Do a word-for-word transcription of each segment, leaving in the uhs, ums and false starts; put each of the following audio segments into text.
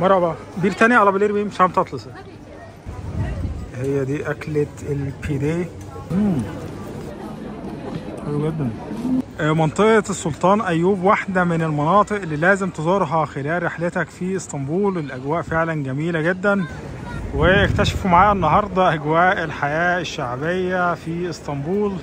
مرحبا، بير تاني على بلير بيم شام تطلسي. هي دي أكلة البيدي. امم حلو جدا. منطقة السلطان أيوب واحدة من المناطق اللي لازم تزورها خلال رحلتك في اسطنبول. الأجواء فعلا جميلة جدا، واكتشفوا معايا النهاردة أجواء الحياة الشعبية في اسطنبول.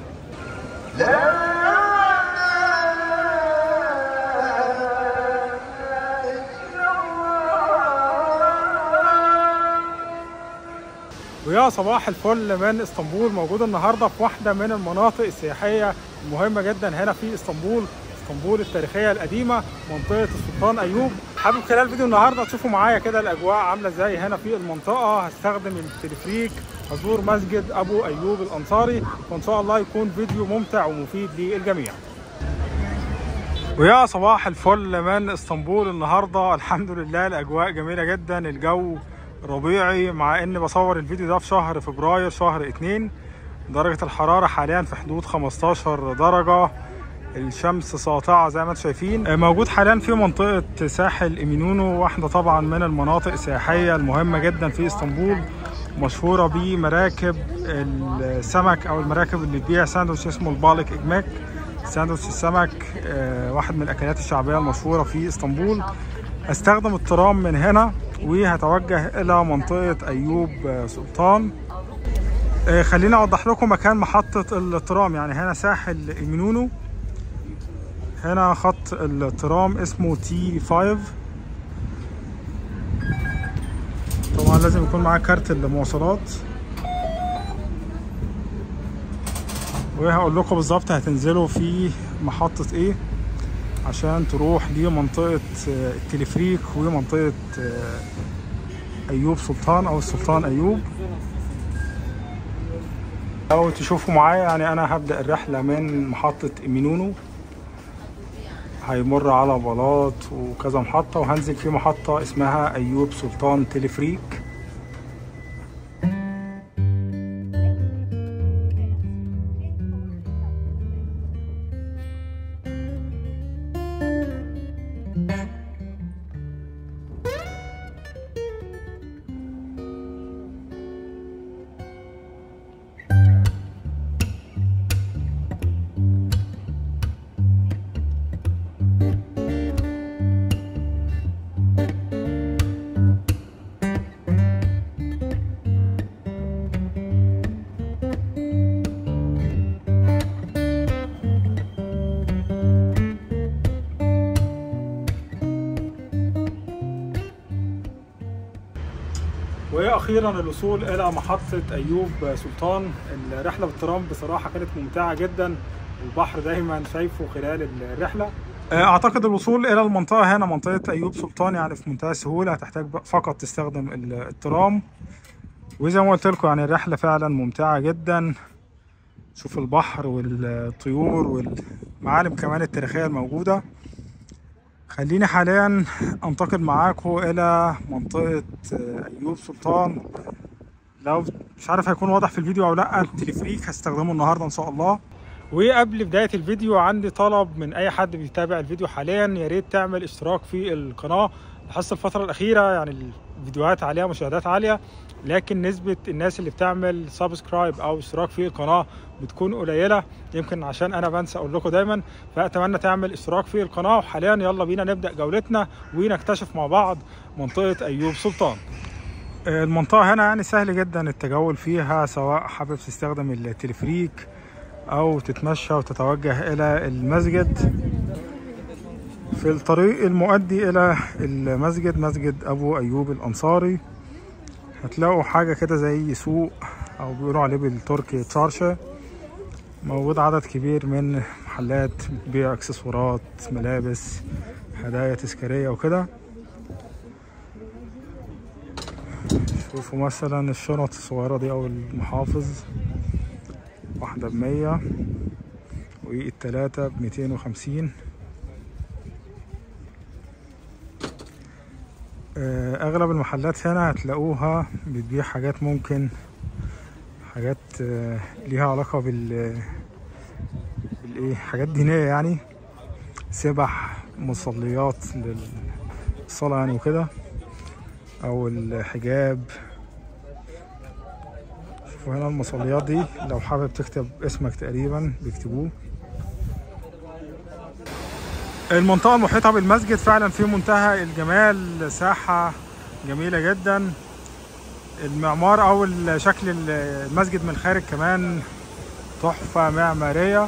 ويا صباح الفل من اسطنبول. موجود النهارده في واحده من المناطق السياحيه المهمه جدا هنا في اسطنبول، اسطنبول التاريخيه القديمه، منطقه السلطان ايوب. حابب خلال فيديو النهارده تشوفوا معايا كده الاجواء عامله ازاي هنا في المنطقه. هستخدم التلفريك، هزور مسجد ابو ايوب الانصاري، وان شاء الله يكون فيديو ممتع ومفيد للجميع. ويا صباح الفل من اسطنبول. النهارده الحمد لله الاجواء جميله جدا، الجو ربيعي، مع ان بصور الفيديو ده في شهر فبراير شهر اتنين. درجة الحرارة حاليا في حدود خمستاشر درجة، الشمس ساطعة زي ما انتم شايفين. موجود حاليا في منطقة ساحل إيمينونو، واحدة طبعا من المناطق السياحية المهمة جدا في اسطنبول، مشهورة بمراكب السمك او المراكب اللي بتبيع ساندوتش اسمه البالك ايكماك، ساندوتش السمك، واحد من الاكلات الشعبية المشهورة في اسطنبول. هستخدم الترام من هنا وهتوجه الى منطقه ايوب سلطان. خليني اوضح لكم مكان محطه الترام. يعني هنا ساحل إيمينونو، هنا خط الترام اسمه تي خمسة. طبعا لازم يكون معاك كارت المواصلات، وهقول لكم بالظبط هتنزلوا في محطه ايه عشان تروح لمنطقة التلفريك ومنطقة أيوب سلطان أو السلطان أيوب. لو تشوفوا معايا يعني أنا هبدأ الرحلة من محطة إيمينونو، هيمر على بلاط وكذا محطة، وهنزل في محطة اسمها أيوب سلطان تلفريك. واخيرا الوصول الى محطه ايوب سلطان. الرحله بالترام بصراحه كانت ممتعه جدا، والبحر دايما شايفه خلال الرحله. اعتقد الوصول الى المنطقه هنا منطقه ايوب سلطان يعني في منتهى السهوله، هتحتاج فقط تستخدم الترام. وزي ما قلت لكم يعني الرحله فعلا ممتعه جدا، شوف البحر والطيور والمعالم كمان التاريخيه الموجوده. خليني حاليا انتقل معاكم الى منطقه ايوب سلطان. لو مش عارف هيكون واضح في الفيديو او لا، التلفريك هستخدمه النهارده ان شاء الله. وقبل بدايه الفيديو عندي طلب من اي حد بيتابع الفيديو حاليا، يا ريت تعمل اشتراك في القناه. لاحظت الفتره الاخيره يعني الفيديوهات عليها مشاهدات عاليه، لكن نسبه الناس اللي بتعمل سبسكرايب او اشتراك في القناه بتكون قليله، يمكن عشان انا بنسى اقول لكم دايما. فاتمنى تعمل اشتراك في القناه. وحاليا يلا بينا نبدا جولتنا ونكتشف مع بعض منطقه ايوب سلطان. المنطقه هنا يعني سهل جدا التجول فيها، سواء حابب تستخدم التلفريك او تتمشى وتتوجه الى المسجد. في الطريق المؤدي الى المسجد مسجد ابو ايوب الانصاري، هتلاقوا حاجه كده زي سوق او بيقولوا عليه بالتركي تشارشا، موجود عدد كبير من محلات بتبيع اكسسوارات، ملابس، هدايا تذكاريه وكده. شوفوا مثلا الشنط الصغيره دي او المحافظ، واحده بمية والتلاته بميتين وخمسين. اغلب المحلات هنا هتلاقوها بتبيع حاجات، ممكن حاجات ليها علاقه بال بالايه حاجات دينيه، يعني سبح، مصليات للصلاه يعني وكده. او الحجاب. شوفوا هنا المصليات دي، لو حابب تكتب اسمك تقريبا بيكتبوه. المنطقة المحيطة بالمسجد فعلا في منتهى الجمال، ساحة جميلة جدا. المعمار او شكل المسجد من الخارج كمان تحفة معمارية،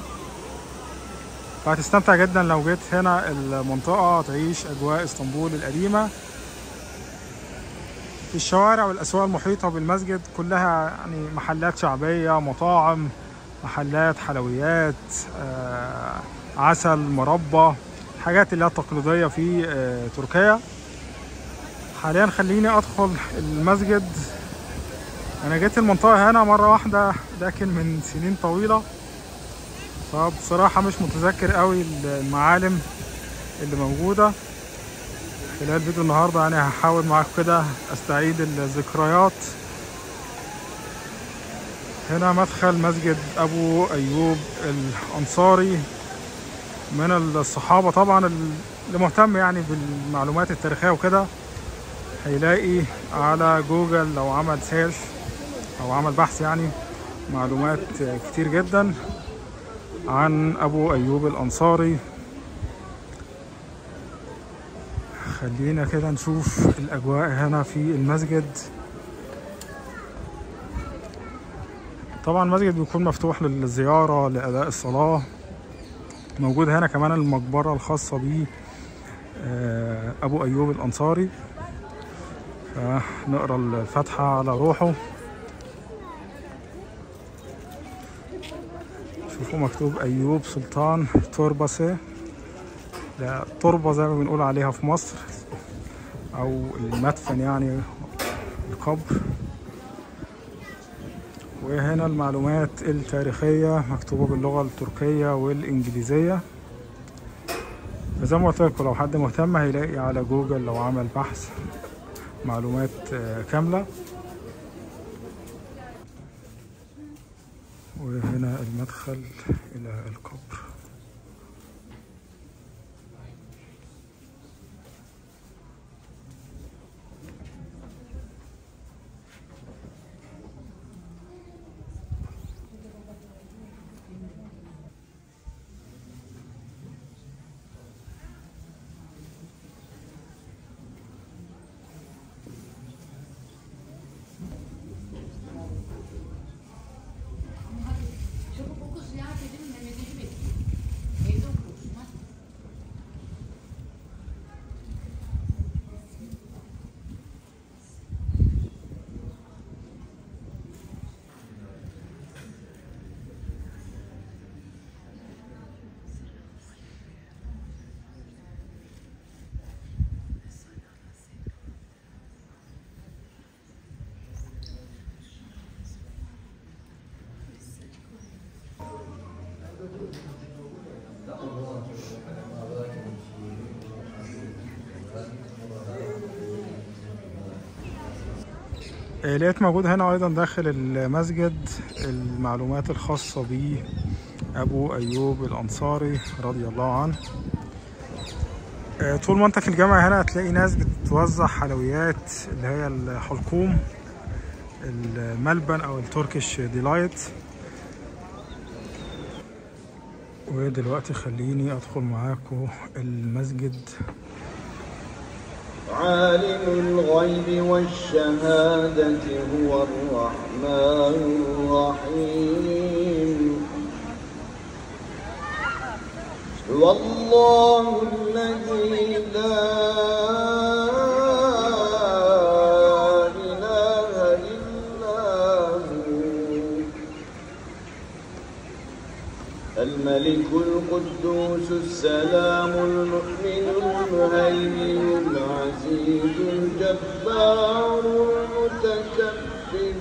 فهتستمتع جدا لو جيت هنا المنطقة تعيش اجواء اسطنبول القديمة. في الشوارع والاسواق المحيطة بالمسجد كلها يعني محلات شعبية، مطاعم، محلات حلويات، عسل، مربى، الحاجات اللي هي التقليدية في تركيا. حاليا خليني ادخل المسجد. انا جيت المنطقة هنا مرة واحدة لكن من سنين طويلة، فبصراحة مش متذكر قوي المعالم اللي موجودة. خلال فيديو النهاردة يعني هحاول معاكم كده استعيد الذكريات. هنا مدخل مسجد ابو ايوب الأنصاري، من الصحابة طبعا. اللي مهتم يعني بالمعلومات التاريخية وكده هيلاقي على جوجل لو عمل سيرش او عمل بحث يعني معلومات كتير جدا عن ابو ايوب الأنصاري. خلينا كده نشوف الاجواء هنا في المسجد. طبعا المسجد بيكون مفتوح للزيارة لأداء الصلاة. موجود هنا كمان المقبرة الخاصة ب أبو أيوب الأنصاري، فنقرأ الفاتحة على روحه. شوفوا مكتوب أيوب سلطان توربسة، ده تربة زي ما بنقول عليها في مصر، أو المدفن يعني القبر. وهنا المعلومات التاريخية مكتوبة باللغة التركية والإنجليزية. زي ما قلت لكم لو حد مهتم هيلاقي على جوجل لو عمل بحث معلومات كاملة. وهنا المدخل إلى القبر. لقيت موجود هنا ايضا داخل المسجد المعلومات الخاصة بأبو أيوب الأنصاري رضي الله عنه. طول ما انت في الجامعة هنا هتلاقي ناس بتوزع حلويات اللي هي الحلقوم، الملبن او التركيش ديلايت. ودلوقتي خليني ادخل معاكم المسجد. عالم الغيب والشهادة هو الرحمن الرحيم. والله الذي لا الملك القدوس السلام المؤمن المهيمن العزيز الجبار المتكبر،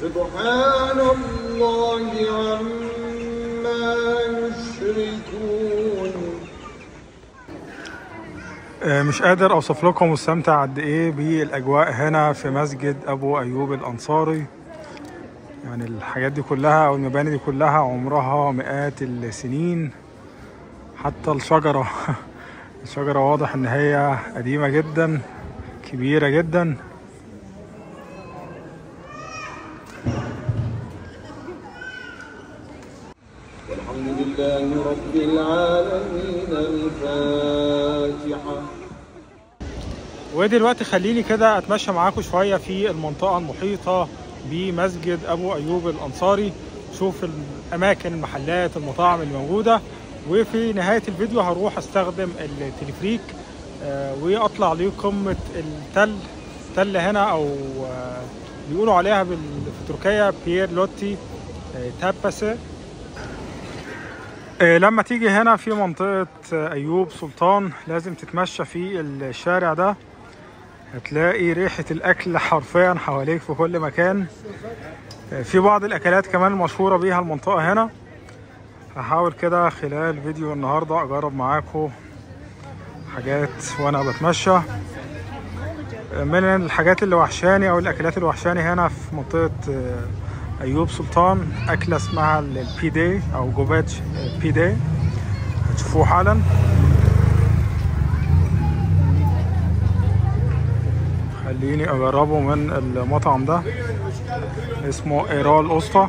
سبحان الله عما يشركون. مش قادر اوصف لكم واستمتع قد ايه بالاجواء هنا في مسجد ابو ايوب الأنصاري. يعني الحاجات دي كلها او المباني دي كلها عمرها مئات السنين. حتى الشجرة الشجرة واضح ان هي قديمة جدا، كبيرة جدا. والحمد لله رب العالمين الفاتحة. ودلوقتي خليني كده اتمشى معاكم شوية في المنطقة المحيطة بمسجد أبو أيوب الأنصاري، شوف الأماكن المحلات المطاعم اللي موجودة، وفي نهاية الفيديو هروح استخدم التلفريك واطلع لقمة التل تل هنا، او بيقولوا عليها في تركيا بيير لوتي تابسة. لما تيجي هنا في منطقة أيوب سلطان لازم تتمشى في الشارع ده، هتلاقي ريحة الأكل حرفيا حواليك في كل مكان. في بعض الأكلات كمان مشهورة بيها المنطقة هنا، هحاول كده خلال فيديو النهاردة أجرب معاكم حاجات وأنا بتمشى. من الحاجات اللي وحشاني أو الأكلات اللي وحشاني هنا في منطقة أيوب سلطان أكلة اسمها البيدي أو جوباتش بيدي، هتشوفوه حالا. خليني أجربه من المطعم ده، اسمه إيرال أوستا.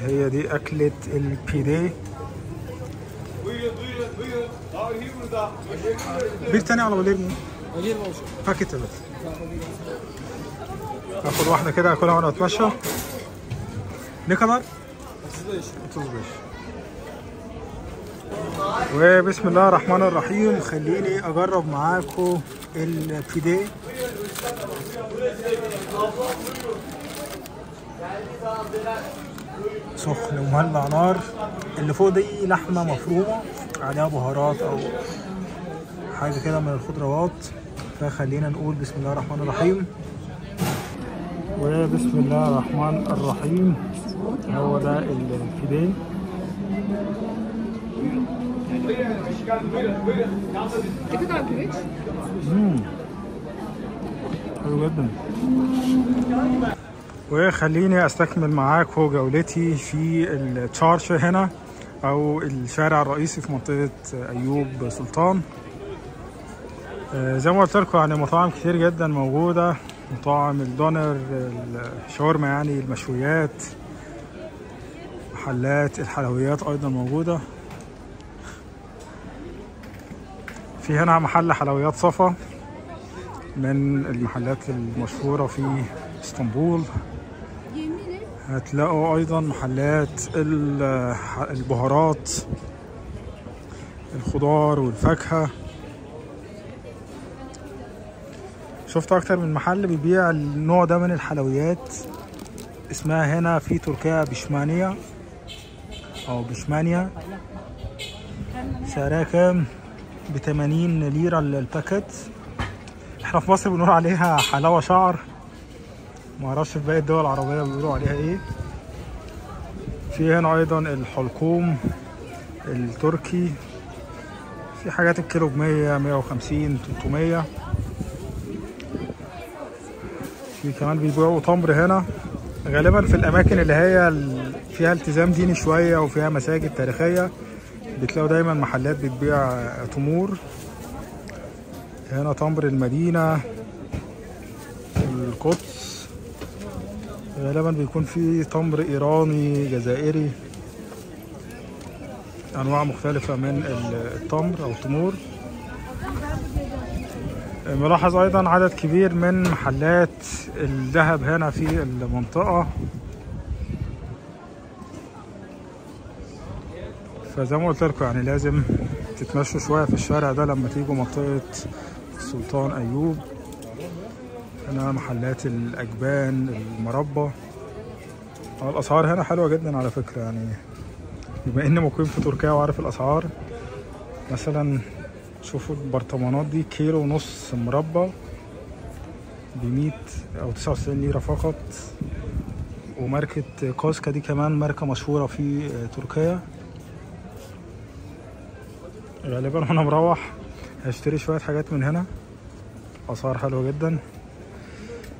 هي دي أكلة البيدي. بير تاني على بلير مين؟ بلير موصول باكيت البيت. هاخد واحدة كده هاكلها وأنا أتمشى. ليه كدر؟ تزبيش تزبيش. وبسم الله الرحمن الرحيم خليني أجرب معاكم البيدي. سخن ومولع نار، اللي فوق دي لحمه مفرومه عليها بهارات او حاجه كده من الخضروات، فخلينا نقول بسم الله الرحمن الرحيم. وبسم الله الرحمن الرحيم هو ده الفيديه. امم حلو جدا. وخليني استكمل معاكم جولتي في التشارشا هنا، او الشارع الرئيسي في منطقه ايوب سلطان. زي ما قلت لكم يعني مطاعم كتير جدا موجوده، مطاعم الدونر، الشاورما يعني، المشويات، محلات الحلويات ايضا موجوده. في هنا محل حلويات صفا من المحلات المشهوره في اسطنبول. هتلاقوا ايضا محلات البهارات، الخضار والفاكهه. شفت اكتر من محل بيبيع النوع ده من الحلويات، اسمها هنا في تركيا بيشمانيا او بيشمانيا. سعرها كام؟ بتمانين ليره الباكت. احنا في مصر بنقول عليها حلاوه شعر، معرفش في باقي الدول العربية بيقولوا عليها ايه. في هنا ايضا الحلقوم التركي، في حاجات الكيلو بمية مية وخمسين تلتمية. في كمان بيبيعوا تمر هنا، غالبا في الاماكن اللي هي فيها التزام ديني شوية وفيها مساجد تاريخية بتلاقوا دايما محلات بتبيع تمور. هنا تمر المدينة، القدس، غالبا بيكون في تمر ايراني جزائري، انواع مختلفه من التمر او التمور. ملاحظ ايضا عدد كبير من محلات الذهب هنا في المنطقه، فزي ما قلت لكم يعني لازم تتمشوا شويه في الشارع ده لما تيجوا منطقه السلطان ايوب. هنا محلات الأجبان، المربى. الأسعار هنا حلوة جدا على فكرة، يعني بما إني مقيم في تركيا وعارف الأسعار، مثلا شوفوا البرطمانات دي كيلو ونص مربى بمية أو تسعة وتسعين ليرة فقط. وماركة كاسكا دي كمان ماركة مشهورة في تركيا. غالبا وأنا مروح هشتري شوية حاجات من هنا، أسعار حلوة جدا.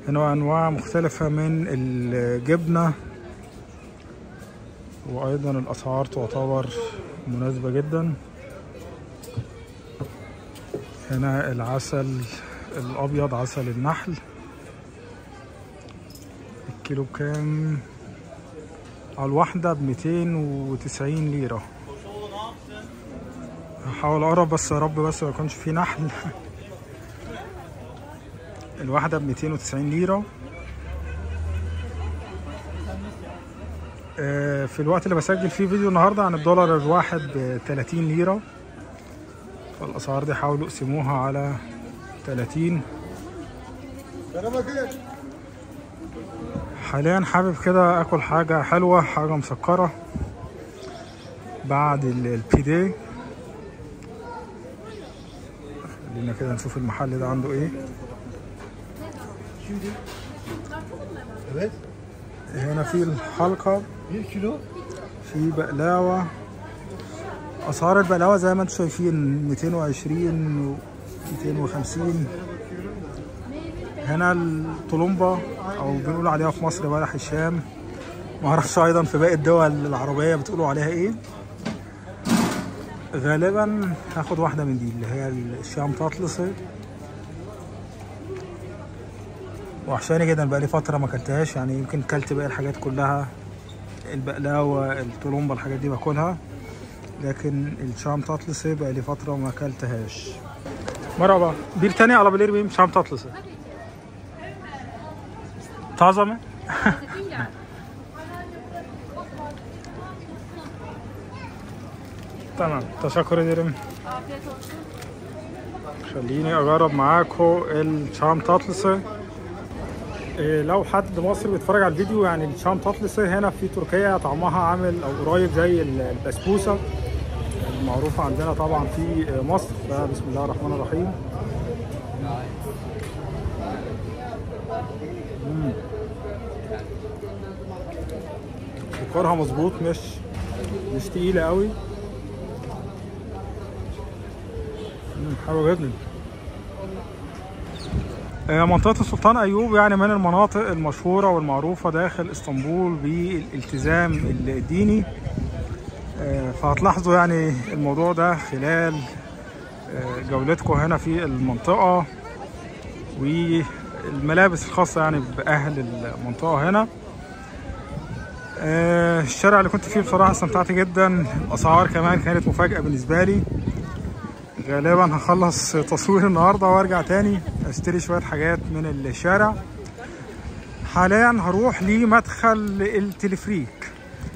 هنا أنواع مختلفة من الجبنة، وأيضا الأسعار تعتبر مناسبة جدا. هنا العسل الأبيض، عسل النحل، الكيلو كام؟ على الواحدة بميتين وتسعين ليرة. هحاول أقرب بس يا رب بس ما يكونش فيه نحل. الواحدة بميتين وتسعين ليرة. في الوقت اللي بسجل فيه فيديو النهاردة عن الدولار الواحد بتلاتين ليرة، فالأسعار دي حاولوا اقسموها على تلاتين. حاليا حابب كده اكل حاجة حلوة، حاجة مسكرة بعد البيدي. خلينا كده نشوف المحل ده عنده ايه. هنا في الحلقة، في بقلاوة. أسعار البقلاوة زي ما انتم شايفين ميتين وعشرين وميتين وخمسين. هنا الطولمبا أو بنقول عليها في مصر بلح الشام، معرفش أيضا في باقي الدول العربية بتقولوا عليها إيه. غالبا هاخد واحدة من دي اللي هي التشانت اطلسي، وحشاني جدا، بقالي فترة ما كلتهاش. يعني يمكن كلت باقي الحاجات كلها، البقلاوة الطولمبا الحاجات دي باكلها، لكن الشام تطلسي بقالي فترة ما كلتهاش. مرحبا، بير تاني على بلير بيم شام تطلسي طازمة. تمام، تشكر ديرم. خليني اجرب معاكم الشام تطلسي. لو حد مصري بيتفرج على الفيديو، يعني التشانت اطلسي هنا في تركيا طعمها عامل او قريب زي البسبوسه المعروفه عندنا طبعا في مصر. بسم الله الرحمن الرحيم. مم. سكرها مظبوط، مش مش تقيله قوي، حلوه جدا. منطقة السلطان أيوب يعني من المناطق المشهورة والمعروفة داخل اسطنبول بالالتزام الديني، فهتلاحظوا يعني الموضوع ده خلال جولتكم هنا في المنطقة والملابس الخاصة يعني بأهل المنطقة هنا. الشارع اللي كنت فيه بصراحة استمتعت جدا، الأسعار كمان كانت مفاجأة بالنسبة لي. غالبا هخلص تصوير النهارده وارجع تاني اشتري شويه حاجات من الشارع. حاليا هروح لمدخل التلفريك،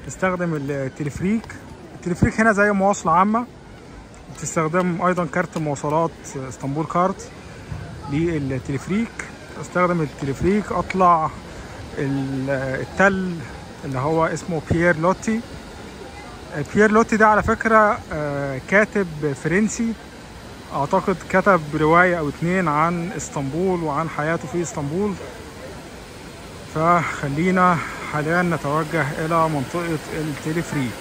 استخدم التلفريك. التلفريك هنا زي مواصله عامه، بتستخدم ايضا كارت مواصلات اسطنبول كارت للتلفريك. استخدم التلفريك، اطلع التل اللي هو اسمه بيير لوتي. بيير لوتي ده على فكرة كاتب فرنسي، أعتقد كتب رواية أو اتنين عن اسطنبول وعن حياته في اسطنبول. فخلينا حاليا نتوجه إلى منطقة التلفريك.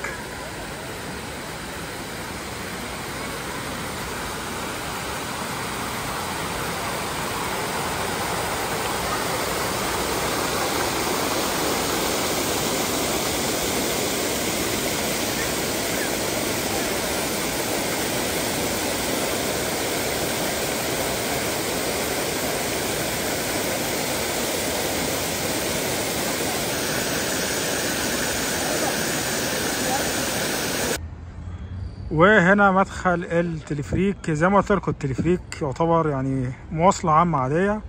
وهنا مدخل التلفريك. زي ما قلت لكم التلفريك يعتبر يعني مواصله عامه عاديه،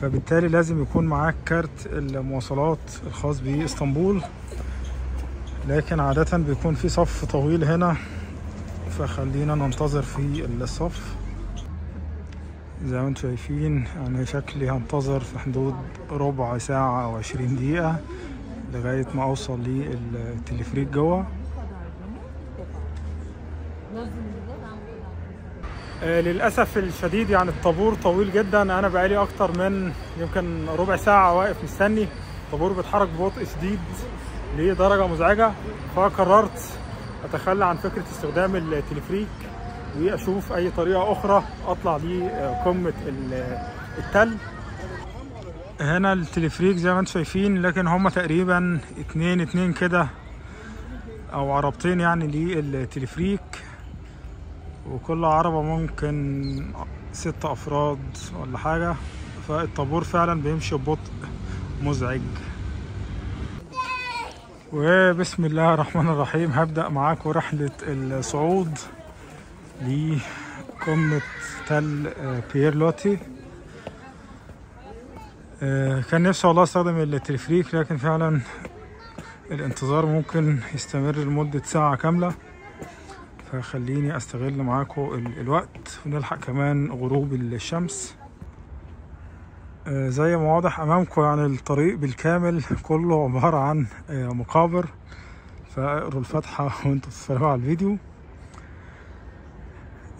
فبالتالي لازم يكون معاك كارت المواصلات الخاص باسطنبول، لكن عاده بيكون في صف طويل هنا، فخلينا ننتظر في الصف. زي ما انتم شايفين يعني شكلي هنتظر في حدود ربع ساعه او عشرين دقيقه لغايه ما اوصل للتلفريك جوه. للأسف الشديد يعني الطابور طويل جدا، أنا بقالي أكتر من يمكن ربع ساعة واقف مستني. الطابور بيتحرك ببطء شديد لدرجة مزعجة، فقررت أتخلى عن فكرة استخدام التلفريك وأشوف أي طريقة أخرى أطلع لقمة التل. هنا التلفريك زي ما انتم شايفين، لكن هما تقريبا اتنين اتنين كده أو عربتين يعني للتلفريك، وكل عربة ممكن ست أفراد ولا حاجة، فالطابور فعلا بيمشي ببطء مزعج. وبسم الله الرحمن الرحيم، هبدأ معاكم رحلة الصعود لقمة تل بيير لوتي. كان نفسي والله استخدم التلفريك، لكن فعلا الانتظار ممكن يستمر لمدة ساعة كاملة، فخليني استغل معاكم الوقت ونلحق كمان غروب الشمس. زي ما واضح امامكم يعني الطريق بالكامل كله عبارة عن مقابر، فاقروا الفاتحة وانتوا بتتفرجوا على الفيديو.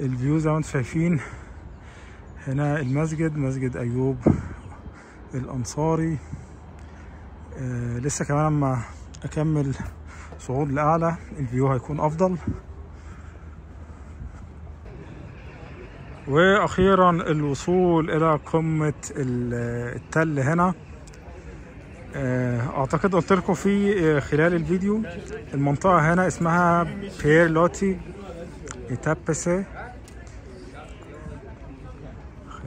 الفيو زي ما انتوا شايفين هنا المسجد، مسجد أيوب الأنصاري. آه لسه كمان لما اكمل صعود لاعلى الفيو هيكون افضل. واخيرا الوصول الى قمة التل هنا. آه اعتقد قلت لكم في خلال الفيديو المنطقة هنا اسمها بيير لوتي تابسي.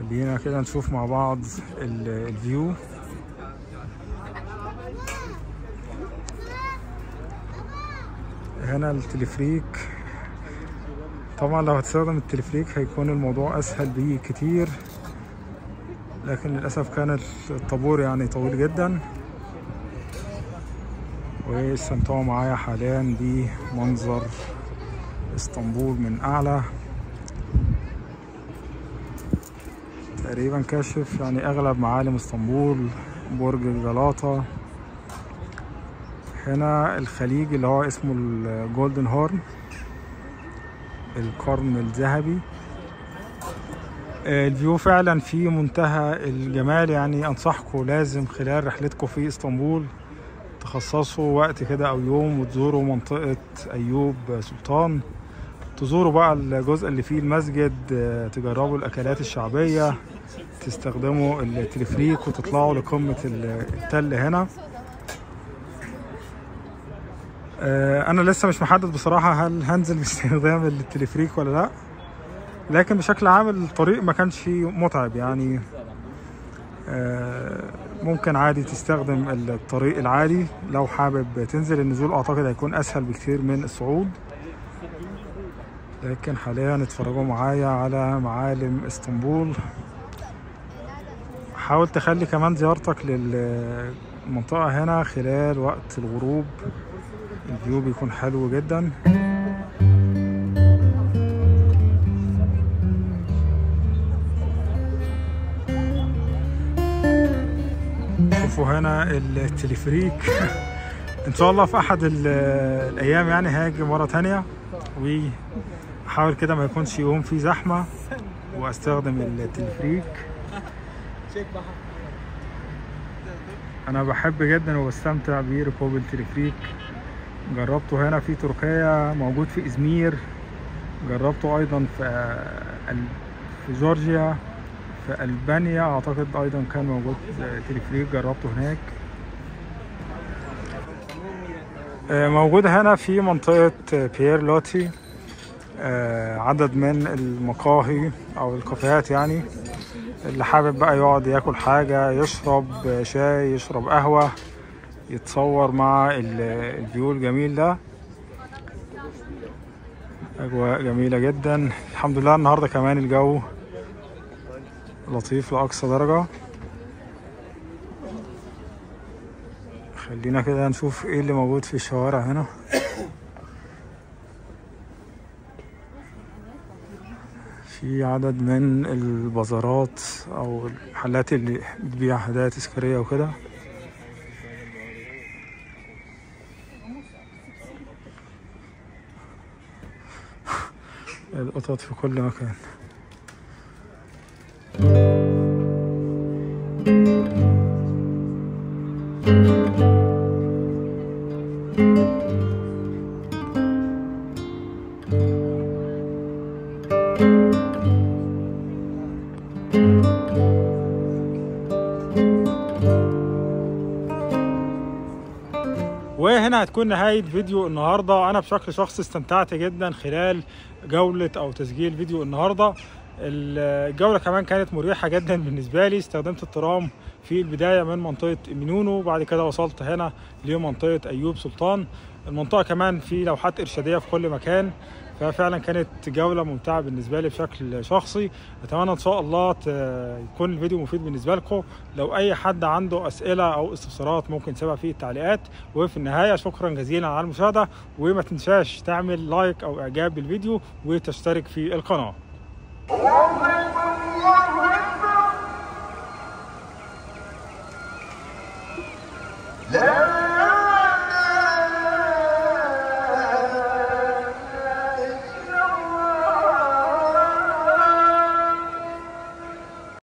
خلينا كده نشوف مع بعض الفيو. هنا التلفريك، طبعا لو هتستخدم التلفريك هيكون الموضوع اسهل بيه كتير، لكن للاسف كان الطابور يعني طويل جدا. واستمتعوا معايا حاليا بمنظر اسطنبول من اعلى. تقريبا كاشف يعني اغلب معالم اسطنبول، برج الجلاطة، هنا الخليج اللي هو اسمه الجولدن هورن، القرن الذهبي. الفيو فعلا في منتهى الجمال، يعني انصحكم لازم خلال رحلتكم في اسطنبول تخصصوا وقت كده او يوم وتزوروا منطقة أيوب سلطان، تزوروا بقى الجزء اللي فيه المسجد، تجربوا الأكلات الشعبية، تستخدموا التلفريك وتطلعوا لقمة التل هنا. أنا لسه مش محدد بصراحة هل هنزل باستخدام التلفريك ولا لأ، لكن بشكل عام الطريق ما كانش متعب، يعني ممكن عادي تستخدم الطريق العادي لو حابب تنزل. النزول أعتقد هيكون أسهل بكتير من الصعود. لكن حاليا اتفرجوا معايا على معالم اسطنبول. حاول تخلي كمان زيارتك للمنطقة هنا خلال وقت الغروب، الفيو بيكون حلو جدا. شوفوا هنا التلفريك. ان شاء الله في احد الايام يعني هاجي مرة تانية و احاول كده ما يكونش يوم فيه زحمه واستخدم التلفريك. انا بحب جدا وبستمتع بركوب التلفريك، جربته هنا في تركيا، موجود في ازمير، جربته ايضا في في جورجيا، في البانيا اعتقد ايضا كان موجود تلفريك جربته هناك. موجود هنا في منطقه بيير لوتي عدد من المقاهي او الكافيهات، يعني اللي حابب بقى يقعد ياكل حاجه، يشرب شاي، يشرب قهوه، يتصور مع الفيو الجميل ده. اجواء جميله جدا الحمد لله. النهارده كمان الجو لطيف لاقصى درجه. خلينا كده نشوف ايه اللي موجود في الشوارع هنا. في عدد من البازارات او الحلات اللي بتبيع هدايا تذكاريه وكده. القطط في كل مكان. وهنا هتكون نهاية فيديو النهاردة. أنا بشكل شخصي استمتعت جدا خلال جولة أو تسجيل فيديو النهاردة. الجولة كمان كانت مريحة جدا بالنسبة لي. استخدمت الترام في البداية من منطقة إيمينونو، وبعد كده وصلت هنا لمنطقة أيوب سلطان. المنطقة كمان في لوحات إرشادية في كل مكان، ففعلا كانت جولة ممتعة بالنسبة لي بشكل شخصي. أتمنى إن شاء الله يكون الفيديو مفيد بالنسبة لكم. لو أي حد عنده أسئلة أو استفسارات ممكن تسيبها في التعليقات. وفي النهاية شكرا جزيلا على المشاهدة، وما تنساش تعمل لايك أو إعجاب بالفيديو وتشترك في القناة. لا